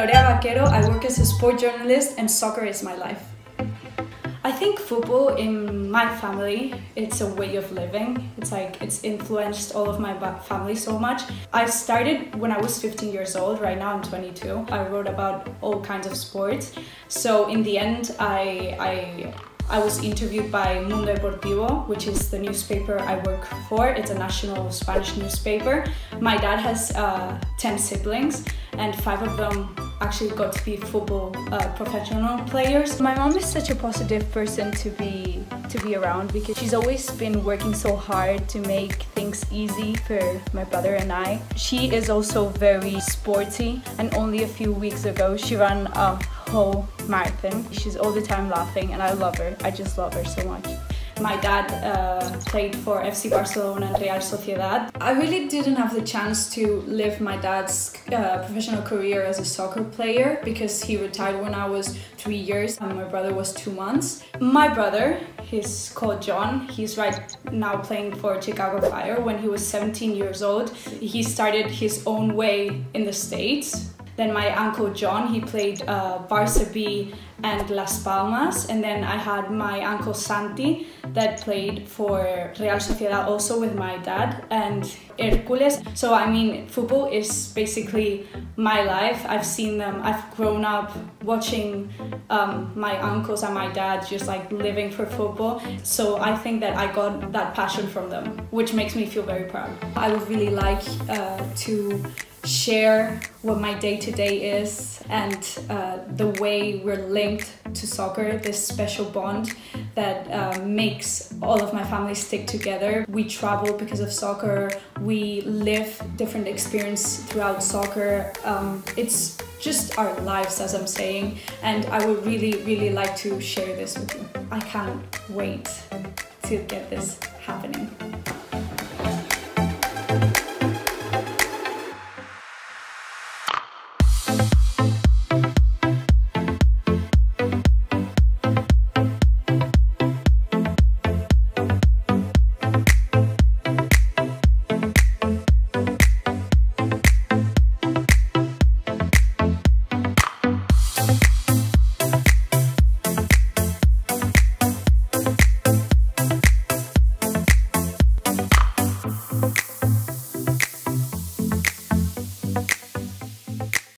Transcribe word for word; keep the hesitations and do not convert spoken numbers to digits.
Lorea Vaquero, I work as a sport journalist and soccer is my life. I think football in my family, it's a way of living. It's like, it's influenced all of my family so much. I started when I was fifteen years old, right now I'm twenty-two. I wrote about all kinds of sports. So in the end, I, I I was interviewed by Mundo Deportivo, which is the newspaper I work for. It's a national Spanish newspaper. My dad has uh, ten siblings, and five of them actually got to be football uh, professional players. My mom is such a positive person to be to be around because she's always been working so hard to make things easy for my brother and I. She is also very sporty, and only a few weeks ago she ran a whole marathon. She's all the time laughing and I love her. I just love her so much. My dad uh, played for F C Barcelona and Real Sociedad. I really didn't have the chance to live my dad's uh, professional career as a soccer player because he retired when I was three years and my brother was two months. My brother, he's called John, he's right now playing for Chicago Fire. When he was seventeen years old, he started his own way in the States. Then my uncle John, he played uh, Barça B and Las Palmas. And then I had my uncle Santi that played for Real Sociedad also with my dad and Hercules. So I mean, football is basically my life. I've seen them, I've grown up watching um, my uncles and my dad just like living for football. So I think that I got that passion from them, which makes me feel very proud. I would really like uh, to share what my day-to-day is and uh, the way we're linked to soccer, this special bond that uh, makes all of my family stick together. We travel because of soccer, we live different experiences throughout soccer. Um, it's just our lives, as I'm saying, and I would really, really like to share this with you. I can't wait to get this happening.